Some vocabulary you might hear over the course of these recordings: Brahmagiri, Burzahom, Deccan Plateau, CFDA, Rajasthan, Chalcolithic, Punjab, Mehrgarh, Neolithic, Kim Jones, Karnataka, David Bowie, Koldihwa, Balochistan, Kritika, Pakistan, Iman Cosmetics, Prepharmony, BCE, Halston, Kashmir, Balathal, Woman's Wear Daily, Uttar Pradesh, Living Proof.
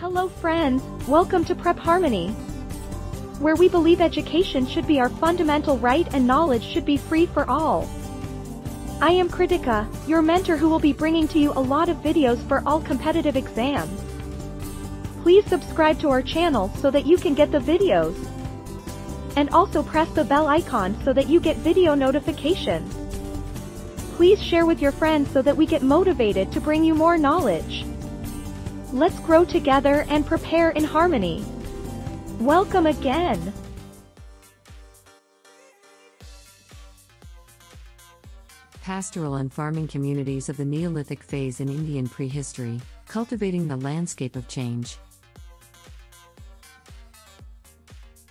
Hello friends, welcome to Prep Harmony, where we believe education should be our fundamental right and knowledge should be free for all. I am Kritika, your mentor, who will be bringing to you a lot of videos for all competitive exams. Please subscribe to our channel so that you can get the videos. And also press the bell icon so that you get video notifications. Please share with your friends so that we get motivated to bring you more knowledge. Let's grow together and prepare in harmony. Welcome again. Pastoral and farming communities of the Neolithic phase in Indian prehistory, cultivating the landscape of change.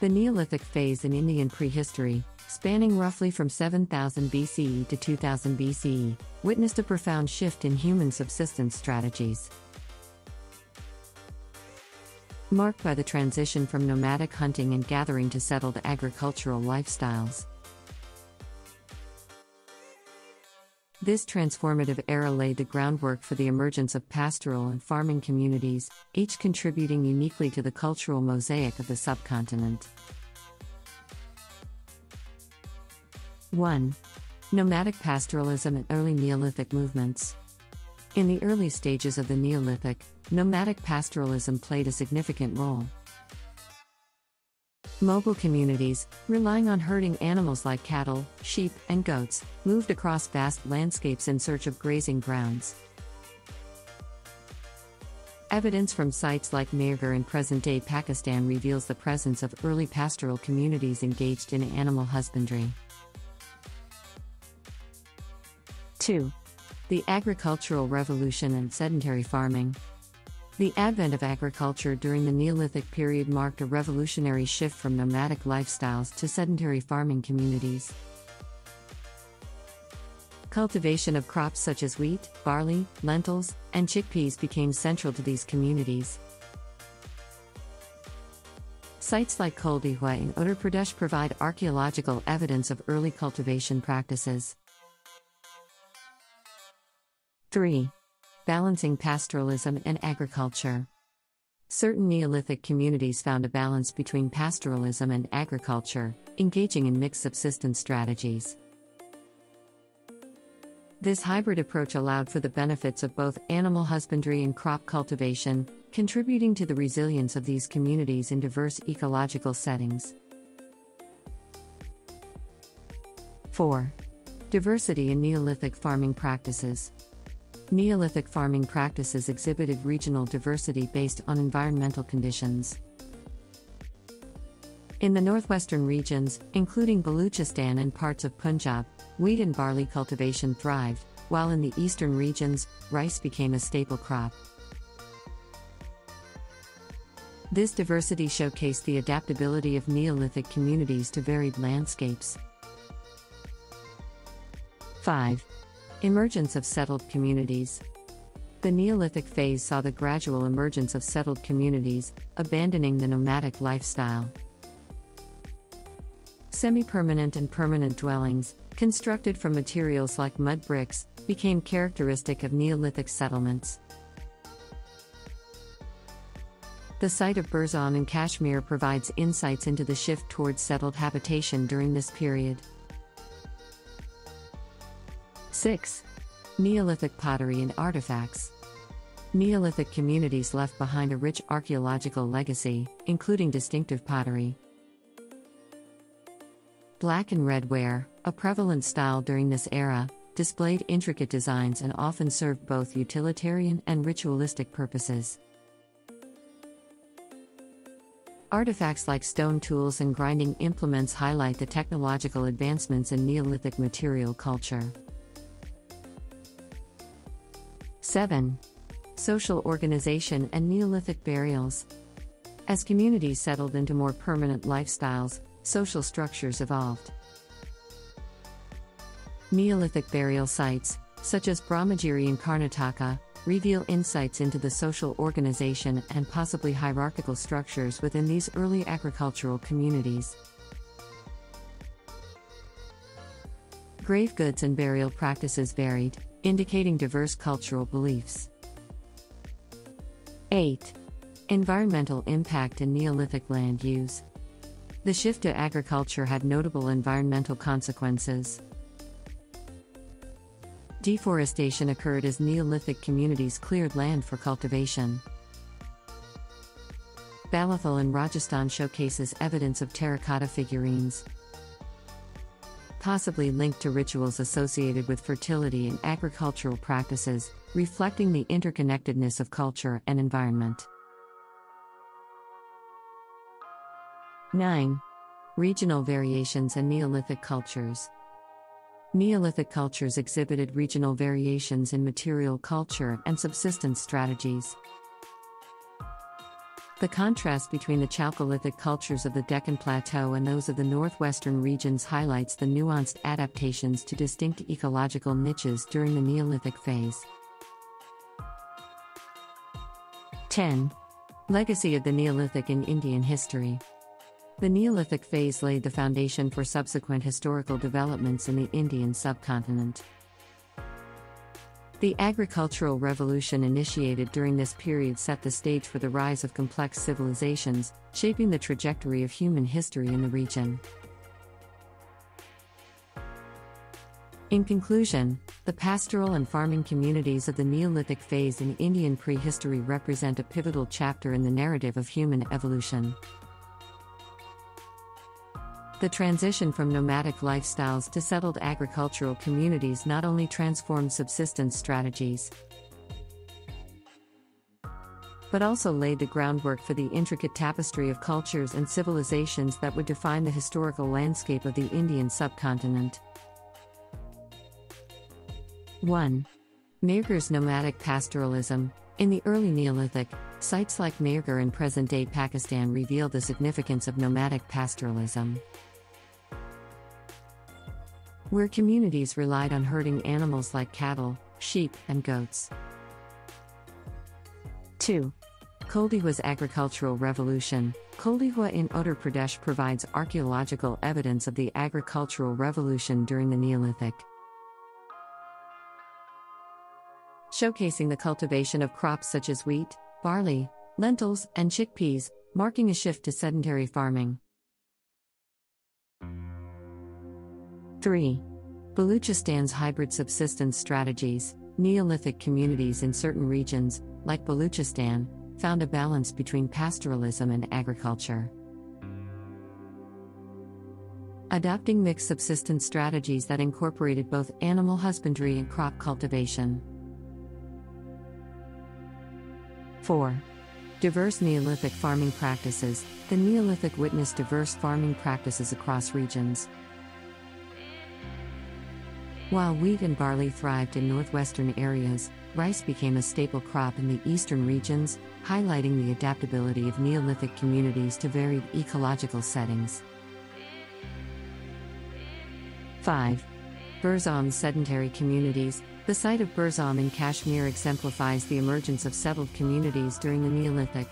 The Neolithic phase in Indian prehistory, spanning roughly from 7000 BCE to 2000 BCE, witnessed a profound shift in human subsistence strategies, marked by the transition from nomadic hunting and gathering to settled agricultural lifestyles. This transformative era laid the groundwork for the emergence of pastoral and farming communities, each contributing uniquely to the cultural mosaic of the subcontinent. 1. Nomadic pastoralism and early Neolithic movements. In the early stages of the Neolithic, nomadic pastoralism played a significant role. Mobile communities, relying on herding animals like cattle, sheep, and goats, moved across vast landscapes in search of grazing grounds. Evidence from sites like Mehrgarh in present-day Pakistan reveals the presence of early pastoral communities engaged in animal husbandry. 2. The agricultural revolution and sedentary farming. The advent of agriculture during the Neolithic period marked a revolutionary shift from nomadic lifestyles to sedentary farming communities. Cultivation of crops such as wheat, barley, lentils, and chickpeas became central to these communities. Sites like Koldihwa in Uttar Pradesh provide archaeological evidence of early cultivation practices. 3. Balancing pastoralism and agriculture. Certain Neolithic communities found a balance between pastoralism and agriculture, engaging in mixed subsistence strategies. This hybrid approach allowed for the benefits of both animal husbandry and crop cultivation, contributing to the resilience of these communities in diverse ecological settings. 4. Diversity in Neolithic farming practices. Neolithic farming practices exhibited regional diversity based on environmental conditions. In the northwestern regions, including Balochistan and parts of Punjab, wheat and barley cultivation thrived, while in the eastern regions, rice became a staple crop. This diversity showcased the adaptability of Neolithic communities to varied landscapes. 5. Emergence of settled communities. The Neolithic phase saw the gradual emergence of settled communities, abandoning the nomadic lifestyle. Semi-permanent and permanent dwellings, constructed from materials like mud bricks, became characteristic of Neolithic settlements. The site of Burzahom in Kashmir provides insights into the shift towards settled habitation during this period. 6. Neolithic pottery and artifacts. Neolithic communities left behind a rich archaeological legacy, including distinctive pottery. Black and red ware, a prevalent style during this era, displayed intricate designs and often served both utilitarian and ritualistic purposes. Artifacts like stone tools and grinding implements highlight the technological advancements in Neolithic material culture. 7. Social organization and Neolithic burials. As communities settled into more permanent lifestyles, social structures evolved. Neolithic burial sites, such as Brahmagiri in Karnataka, reveal insights into the social organization and possibly hierarchical structures within these early agricultural communities. Grave goods and burial practices varied, indicating diverse cultural beliefs. 8. Environmental impact and Neolithic land use. The shift to agriculture had notable environmental consequences. Deforestation occurred as Neolithic communities cleared land for cultivation. Balathal in Rajasthan showcases evidence of terracotta figurines, possibly linked to rituals associated with fertility and agricultural practices, reflecting the interconnectedness of culture and environment. 9. Regional variations and Neolithic cultures. Neolithic cultures exhibited regional variations in material culture and subsistence strategies. The contrast between the Chalcolithic cultures of the Deccan Plateau and those of the northwestern regions highlights the nuanced adaptations to distinct ecological niches during the Neolithic phase. 10. Legacy of the Neolithic in Indian history. The Neolithic phase laid the foundation for subsequent historical developments in the Indian subcontinent. The agricultural revolution initiated during this period set the stage for the rise of complex civilizations, shaping the trajectory of human history in the region. In conclusion, the pastoral and farming communities of the Neolithic phase in Indian prehistory represent a pivotal chapter in the narrative of human evolution. The transition from nomadic lifestyles to settled agricultural communities not only transformed subsistence strategies, but also laid the groundwork for the intricate tapestry of cultures and civilizations that would define the historical landscape of the Indian subcontinent. 1. Mehrgarh's nomadic pastoralism. In the early Neolithic, sites like Mehrgarh in present-day Pakistan reveal the significance of nomadic pastoralism, where communities relied on herding animals like cattle, sheep, and goats. 2. Koldihwa's agricultural revolution. Koldihwa in Uttar Pradesh provides archaeological evidence of the agricultural revolution during the Neolithic, showcasing the cultivation of crops such as wheat, barley, lentils, and chickpeas, marking a shift to sedentary farming. 3. Balochistan's hybrid subsistence strategies. Neolithic communities in certain regions, like Balochistan, found a balance between pastoralism and agriculture, adopting mixed subsistence strategies that incorporated both animal husbandry and crop cultivation. 4. Diverse Neolithic farming practices. The Neolithic witnessed diverse farming practices across regions. While wheat and barley thrived in northwestern areas, rice became a staple crop in the eastern regions, highlighting the adaptability of Neolithic communities to varied ecological settings. 5. Burzahom's sedentary communities. The site of Burzahom in Kashmir exemplifies the emergence of settled communities during the Neolithic,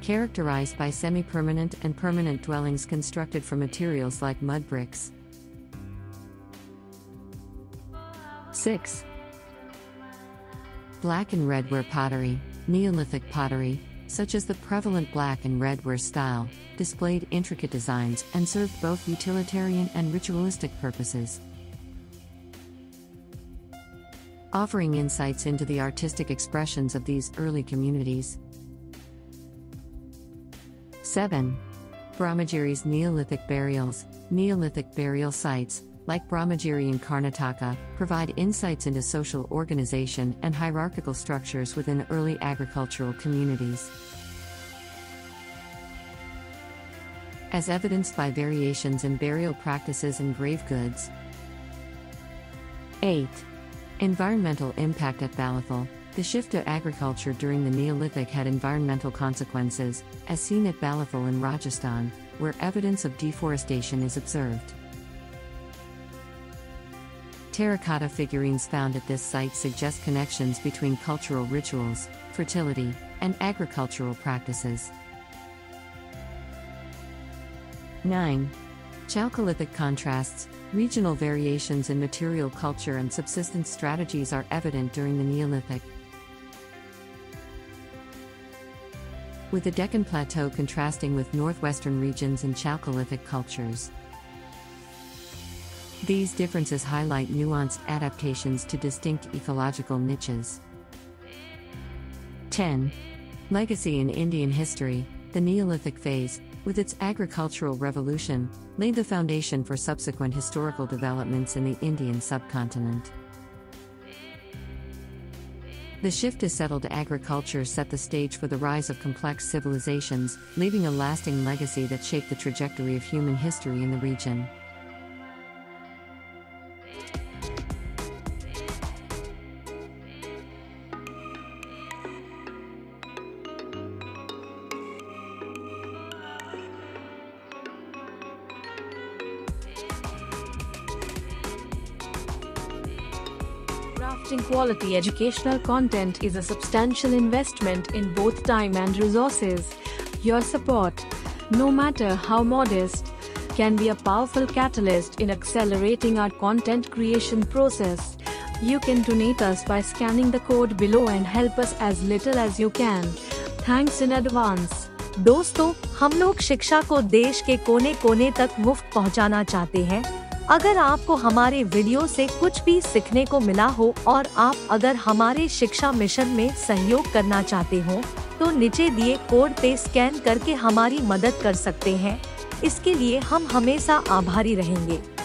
characterized by semi-permanent and permanent dwellings constructed from materials like mud bricks. 6. Black and redware pottery. Neolithic pottery, such as the prevalent black and redware style, displayed intricate designs and served both utilitarian and ritualistic purposes, offering insights into the artistic expressions of these early communities. 7. Brahmagiri's Neolithic burials. Neolithic burial sites, like Brahmagiri in Karnataka, provide insights into social organization and hierarchical structures within early agricultural communities, as evidenced by variations in burial practices and grave goods. 8. Environmental impact at Balathal. The shift to agriculture during the Neolithic had environmental consequences, as seen at Balathal in Rajasthan, where evidence of deforestation is observed. Terracotta figurines found at this site suggest connections between cultural rituals, fertility, and agricultural practices. 9. Chalcolithic contrasts. Regional variations in material culture and subsistence strategies are evident during the Neolithic, with the Deccan Plateau contrasting with northwestern regions and Chalcolithic cultures. These differences highlight nuanced adaptations to distinct ecological niches. 10. Legacy in Indian history. The Neolithic phase, with its agricultural revolution, laid the foundation for subsequent historical developments in the Indian subcontinent. The shift to settled agriculture set the stage for the rise of complex civilizations, leaving a lasting legacy that shaped the trajectory of human history in the region. Crafting quality educational content is a substantial investment in both time and resources. Your support, no matter how modest, can be a powerful catalyst in accelerating our content creation process. You can donate us by scanning the code below and help us as little as you can. Thanks in advance. दोस्तों, हम लोग शिक्षा को देश के कोने-कोने तक मुफ्त पहुंचाना चाहते हैं. अगर आपको हमारे वीडियो से कुछ भी सीखने को मिला हो और आप अगर हमारे शिक्षा मिशन में सहयोग करना चाहते हो, तो नीचे दिए कोड पे स्कैन करके हमारी मदद कर सकते हैं। इसके लिए हम हमेशा आभारी रहेंगे।